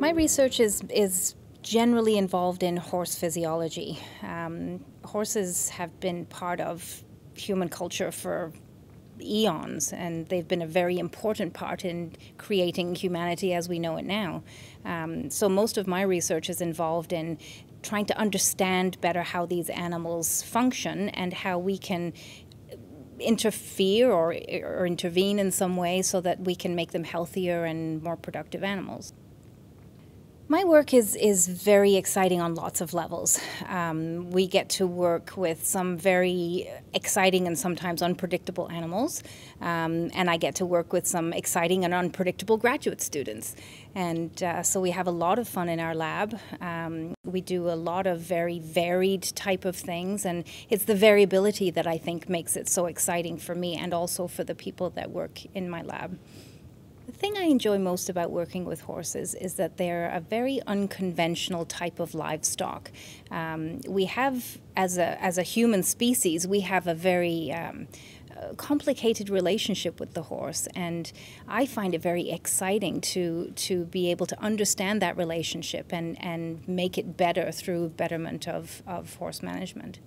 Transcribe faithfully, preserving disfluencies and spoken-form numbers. My research is, is generally involved in horse physiology. Um, horses have been part of human culture for eons, and they've been a very important part in creating humanity as we know it now. Um, so most of my research is involved in trying to understand better how these animals function and how we can interfere or, or intervene in some way so that we can make them healthier and more productive animals. My work is, is very exciting on lots of levels. Um, we get to work with some very exciting and sometimes unpredictable animals, um, and I get to work with some exciting and unpredictable graduate students. And uh, so we have a lot of fun in our lab. Um, we do a lot of very varied type of things, and it's the variability that I think makes it so exciting for me and also for the people that work in my lab. The thing I enjoy most about working with horses is that they're a very unconventional type of livestock. Um, we have, as a, as a human species, we have a very um, complicated relationship with the horse, and I find it very exciting to, to be able to understand that relationship and, and make it better through betterment of, of horse management.